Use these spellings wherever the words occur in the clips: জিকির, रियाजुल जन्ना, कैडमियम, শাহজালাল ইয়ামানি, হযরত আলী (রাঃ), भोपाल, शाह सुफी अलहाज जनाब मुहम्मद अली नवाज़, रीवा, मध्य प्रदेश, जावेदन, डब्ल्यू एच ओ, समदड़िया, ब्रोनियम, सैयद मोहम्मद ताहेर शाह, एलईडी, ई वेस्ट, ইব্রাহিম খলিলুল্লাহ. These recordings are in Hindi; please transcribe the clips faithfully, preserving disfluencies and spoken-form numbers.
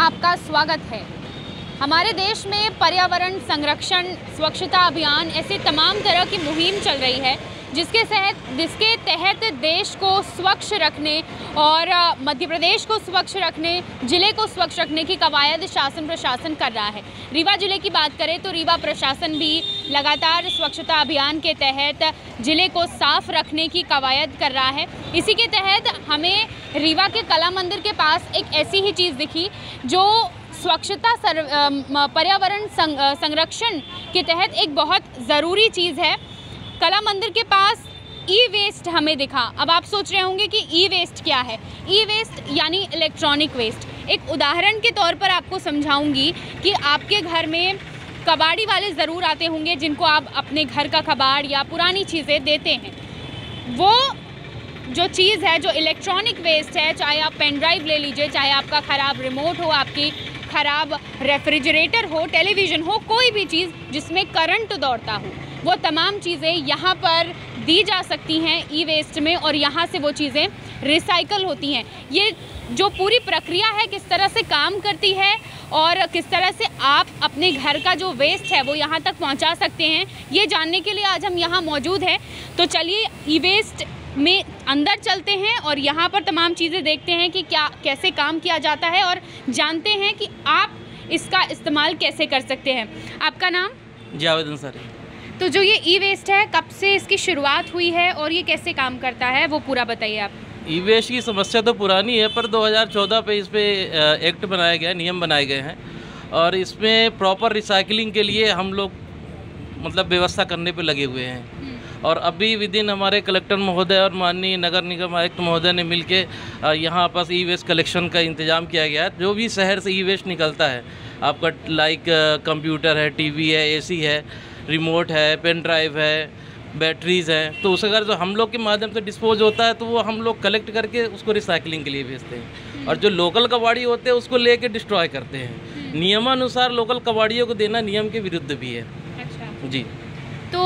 आपका स्वागत है। हमारे देश में पर्यावरण संरक्षण, स्वच्छता अभियान, ऐसी तमाम तरह की मुहिम चल रही है जिसके तहत जिसके तहत देश को स्वच्छ रखने और मध्य प्रदेश को स्वच्छ रखने, ज़िले को स्वच्छ रखने की कवायद शासन प्रशासन कर रहा है। रीवा ज़िले की बात करें तो रीवा प्रशासन भी लगातार स्वच्छता अभियान के तहत ज़िले को साफ रखने की कवायद कर रहा है। इसी के तहत हमें रीवा के कला मंदिर के पास एक ऐसी ही चीज़ दिखी जो स्वच्छता पर्यावरण संरक्षण के तहत एक बहुत ज़रूरी चीज़ है। कला मंदिर के पास ई वेस्ट हमें दिखा। अब आप सोच रहे होंगे कि ई वेस्ट क्या है। ई वेस्ट यानी इलेक्ट्रॉनिक वेस्ट। एक उदाहरण के तौर पर आपको समझाऊंगी कि आपके घर में कबाड़ी वाले ज़रूर आते होंगे जिनको आप अपने घर का कबाड़ या पुरानी चीज़ें देते हैं। वो जो चीज़ है, जो इलेक्ट्रॉनिक वेस्ट है, चाहे आप पेन ड्राइव ले लीजिए, चाहे आपका ख़राब रिमोट हो, आपकी ख़राब रेफ्रिजरेटर हो, टेलीविज़न हो, कोई भी चीज़ जिसमें करंट दौड़ता हो, वो तमाम चीज़ें यहाँ पर दी जा सकती हैं ई वेस्ट में और यहाँ से वो चीज़ें रिसाइकल होती हैं। ये जो पूरी प्रक्रिया है किस तरह से काम करती है और किस तरह से आप अपने घर का जो वेस्ट है वो यहाँ तक पहुँचा सकते हैं, ये जानने के लिए आज हम यहाँ मौजूद हैं। तो चलिए ई वेस्ट में अंदर चलते हैं और यहाँ पर तमाम चीज़ें देखते हैं कि क्या कैसे काम किया जाता है और जानते हैं कि आप इसका इस्तेमाल कैसे कर सकते हैं। आपका नाम? जावेदन सर। तो जो ये ई वेस्ट है, कब से इसकी शुरुआत हुई है और ये कैसे काम करता है, वो पूरा बताइए आप। ई वेस्ट की समस्या तो पुरानी है, पर दो हज़ार चौदह पे इस पर एक्ट बनाया गया, नियम बनाए गए हैं और इसमें प्रॉपर रिसाइकिलिंग के लिए हम लोग मतलब व्यवस्था करने पर लगे हुए हैं। और अभी विदिन हमारे कलेक्टर महोदय और माननीय नगर निगम आयुक्त महोदय ने मिलके यहाँ पास ई वेस्ट कलेक्शन का इंतजाम किया गया है। जो भी शहर से ई वेस्ट निकलता है, आपका लाइक कंप्यूटर है, टीवी है, एसी है, रिमोट है, पेन ड्राइव है, बैटरीज़ हैं, तो उस अगर जो हम लोग के माध्यम से डिस्पोज होता है तो वो हम लोग कलेक्ट करके उसको रिसाइकलिंग के लिए भेजते हैं और जो लोकल कबाड़ी होते हैं उसको ले कर डिस्ट्रॉय करते हैं। नियमानुसार लोकल कबाड़ियों को देना नियम के विरुद्ध भी है। अच्छा जी। तो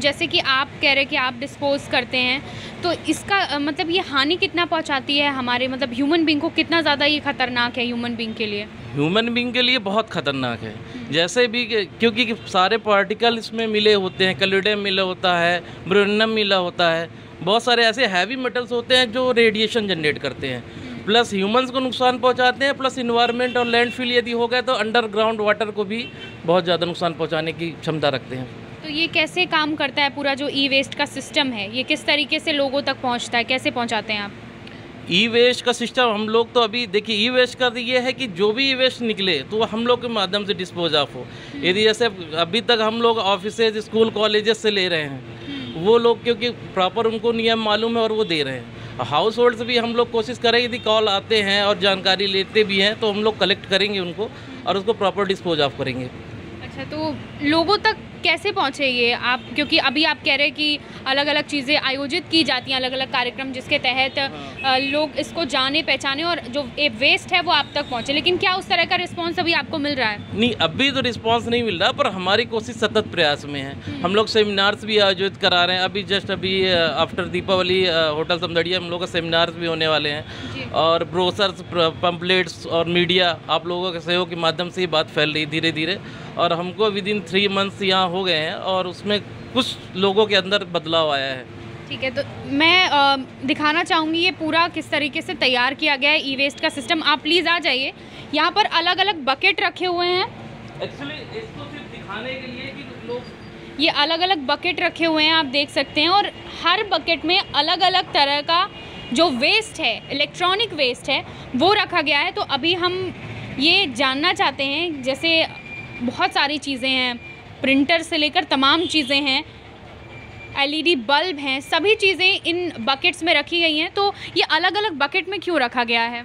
जैसे कि आप कह रहे कि आप डिस्पोज करते हैं, तो इसका मतलब ये हानि कितना पहुंचाती है हमारे मतलब ह्यूमन बींग को, कितना ज़्यादा ये ख़तरनाक है ह्यूमन बींग के लिए? ह्यूमन बींग के लिए बहुत ख़तरनाक है। जैसे भी क्योंकि सारे पार्टिकल इसमें मिले होते हैं, कैडमियम मिला होता है, ब्रोनियम मिला होता है, बहुत सारे ऐसे हैवी मेटल्स होते हैं जो रेडिएशन जनरेट करते हैं, प्लस ह्यूमंस को नुकसान पहुंचाते हैं, प्लस इन्वायरमेंट और लैंडफिल यदि हो गए तो अंडरग्राउंड वाटर को भी बहुत ज़्यादा नुकसान पहुँचाने की क्षमता रखते हैं। तो ये कैसे काम करता है पूरा जो ई वेस्ट का सिस्टम है, ये किस तरीके से लोगों तक पहुंचता है, कैसे पहुंचाते हैं आप ई वेस्ट का सिस्टम? हम लोग तो अभी देखिए ई वेस्ट का ये है कि जो भी ई वेस्ट निकले तो वो हम लोग के माध्यम से डिस्पोज ऑफ हो। यदि जैसे अभी तक हम लोग ऑफिसेज, स्कूल, कॉलेजेस से ले रहे हैं, वो लोग क्योंकि प्रॉपर उनको नियम मालूम है और वो दे रहे हैं। हाउस होल्ड से भी हम लोग कोशिश करें, यदि कॉल आते हैं और जानकारी लेते भी हैं तो हम लोग कलेक्ट करेंगे उनको और उसको प्रॉपर डिस्पोज ऑफ करेंगे। अच्छा, तो लोगों तक कैसे पहुँचे ये आप, क्योंकि अभी आप कह रहे हैं कि अलग अलग चीज़ें आयोजित की जाती हैं, अलग अलग कार्यक्रम जिसके तहत लोग इसको जाने पहचाने और जो वेस्ट है वो आप तक पहुँचे, लेकिन क्या उस तरह का रिस्पांस अभी आपको मिल रहा है? नहीं, अभी तो रिस्पांस नहीं मिल रहा, पर हमारी कोशिश सतत प्रयास में है। हम लोग सेमिनार्स भी आयोजित करा रहे हैं। अभी जस्ट अभी आफ्टर दीपावली होटल समदड़िया हम लोग का सेमिनार्स भी होने वाले हैं और ब्रोशर्स, पम्पलेट्स और मीडिया, आप लोगों के सहयोग के माध्यम से ये बात फैल रही धीरे धीरे और हमको विदिन थ्री मंथ्स यहाँ हो गए हैं और उसमें कुछ लोगों के अंदर बदलाव आया है। ठीक है, तो मैं आ, दिखाना चाहूँगी ये पूरा किस तरीके से तैयार किया गया है ई वेस्ट का सिस्टम। आप प्लीज़ आ जाइए। यहाँ पर अलग अलग बकेट रखे हुए हैं। एक्चुअली इसको सिर्फ दिखाने के लिए कि लोग, ये अलग अलग बकेट रखे हुए हैं, आप देख सकते हैं, और हर बकेट में अलग अलग तरह का जो वेस्ट है, इलेक्ट्रॉनिक वेस्ट है, वो रखा गया है। तो अभी हम ये जानना चाहते हैं, जैसे बहुत सारी चीज़ें हैं, प्रिंटर से लेकर तमाम चीज़ें हैं, एलईडी बल्ब हैं, सभी चीज़ें इन बकेट्स में रखी गई हैं। तो ये अलग अलग बकेट में क्यों रखा गया है,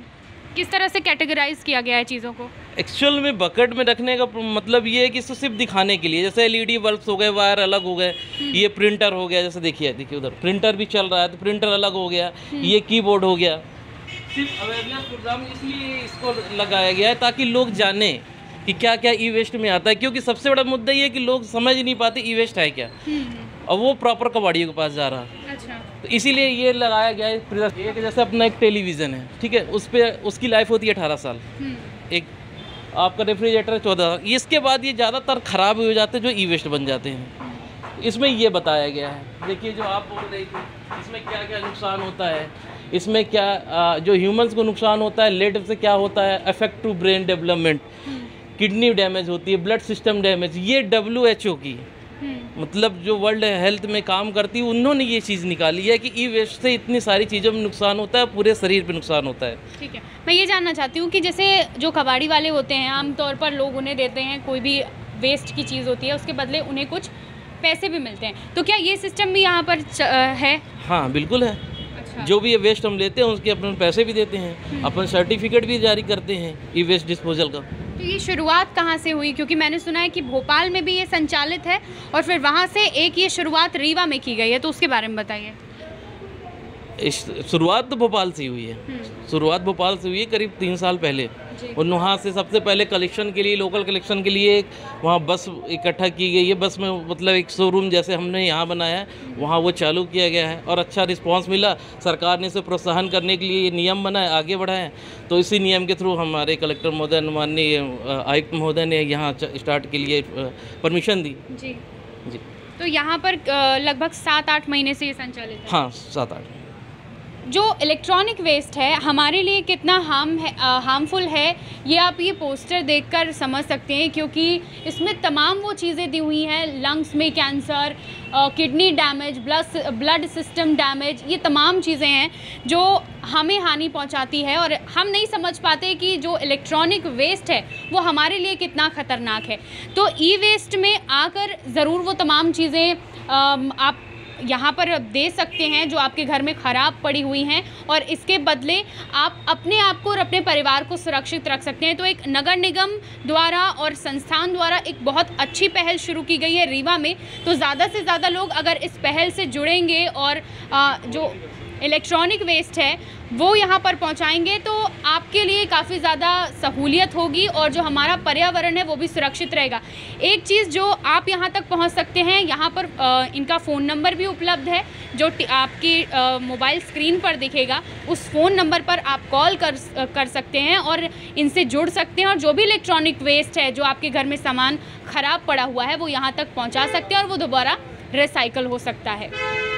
किस तरह से कैटेगराइज किया गया है चीज़ों को? एक्चुअल में बकेट में रखने का मतलब ये है कि इसको सिर्फ दिखाने के लिए, जैसे एलईडी बल्ब्स हो गए, वायर अलग हो गए, ये प्रिंटर हो गया, जैसे देखिए देखिए उधर प्रिंटर भी चल रहा है तो प्रिंटर अलग हो गया, ये कीबोर्ड हो गया। सिर्फ अवेयरनेस प्रोग्राम इसलिए इसको लगाया गया है ताकि लोग जाने कि क्या क्या ई वेस्ट में आता है, क्योंकि सबसे बड़ा मुद्दा ये है कि लोग समझ नहीं पाते ई वेस्ट है क्या और वो प्रॉपर कबाड़ियों के पास जा रहा है। अच्छा, तो इसीलिए ये लगाया गया है। जैसे अपना एक टेलीविज़न है, ठीक है, उस पर उसकी लाइफ होती है अठारह साल, एक आपका रेफ्रिजरेटर चौदह। इसके बाद ये ज़्यादातर ख़राब हो जाते हैं जो ई वेस्ट बन जाते हैं। इसमें ये बताया गया है, देखिए जो आप बोल रहे थे इसमें क्या क्या नुकसान होता है, इसमें क्या जो ह्यूमंस को नुकसान होता है, लेड से क्या होता है, affect to brain development, kidney damage होती है, ब्लड सिस्टम डैमेज। ये डब्ल्यू एच ओ की मतलब जो वर्ल्ड हेल्थ में काम करती है उन्होंने ये चीज़ निकाली है कि ई वेस्ट से इतनी सारी चीज़ों में नुकसान होता है, पूरे शरीर पे नुकसान होता है। ठीक है, मैं ये जानना चाहती हूँ कि जैसे जो कबाड़ी वाले होते हैं आमतौर पर लोग उन्हें देते हैं, कोई भी वेस्ट की चीज़ होती है उसके बदले उन्हें कुछ पैसे भी मिलते हैं, तो क्या ये सिस्टम भी यहाँ पर है? हाँ बिल्कुल है। अच्छा। जो भी ये वेस्ट हम लेते हैं उसके अपन पैसे भी देते हैं, अपन सर्टिफिकेट भी जारी करते हैं ई वेस्ट डिस्पोजल का। तो ये शुरुआत कहाँ से हुई, क्योंकि मैंने सुना है कि भोपाल में भी ये संचालित है और फिर वहाँ से एक ये शुरुआत रीवा में की गई है, तो उसके बारे में बताइए। इस शुरुआत तो भोपाल से हुई है, शुरुआत भोपाल से हुई है करीब तीन साल पहले। और वहाँ से सबसे पहले कलेक्शन के लिए, लोकल कलेक्शन के लिए वहाँ बस इकट्ठा की गई है। बस में मतलब एक शोरूम जैसे हमने यहाँ बनाया है वहाँ वो चालू किया गया है और अच्छा रिस्पांस मिला। सरकार ने इसे प्रोत्साहन करने के लिए ये नियम बनाए, आगे बढ़ाएं, तो इसी नियम के थ्रू हमारे कलेक्टर महोदय, माननीय आयुक्त महोदय ने यहाँ स्टार्ट के लिए परमिशन दी। जी जी। तो यहाँ पर लगभग सात आठ महीने से ये संचालित है। हाँ सात आठ। जो इलेक्ट्रॉनिक वेस्ट है हमारे लिए कितना हार्म है, हार्मफुल है, ये आप ये पोस्टर देखकर समझ सकते हैं, क्योंकि इसमें तमाम वो चीज़ें दी हुई हैं। लंग्स में cancer, kidney damage, blood blood system damage, ये तमाम चीज़ें हैं जो हमें हानि पहुंचाती है और हम नहीं समझ पाते कि जो इलेक्ट्रॉनिक वेस्ट है वो हमारे लिए कितना ख़तरनाक है। तो ई वेस्ट में आकर ज़रूर वो तमाम चीज़ें आप यहाँ पर दे सकते हैं जो आपके घर में ख़राब पड़ी हुई हैं, और इसके बदले आप अपने आप को और अपने परिवार को सुरक्षित रख सकते हैं। तो एक नगर निगम द्वारा और संस्थान द्वारा एक बहुत अच्छी पहल शुरू की गई है रीवा में, तो ज़्यादा से ज़्यादा लोग अगर इस पहल से जुड़ेंगे और आ, जो इलेक्ट्रॉनिक वेस्ट है वो यहाँ पर पहुँचाएंगे तो आपके लिए काफ़ी ज़्यादा सहूलियत होगी और जो हमारा पर्यावरण है वो भी सुरक्षित रहेगा। एक चीज़ जो आप यहाँ तक पहुँच सकते हैं, यहाँ पर इनका फ़ोन नंबर भी उपलब्ध है जो आपकी मोबाइल स्क्रीन पर दिखेगा, उस फ़ोन नंबर पर आप कॉल कर कर सकते हैं और इनसे जुड़ सकते हैं और जो भी इलेक्ट्रॉनिक वेस्ट है, जो आपके घर में सामान ख़राब पड़ा हुआ है, वो यहाँ तक पहुँचा सकते हैं और वो दोबारा रिसाइकल हो सकता है।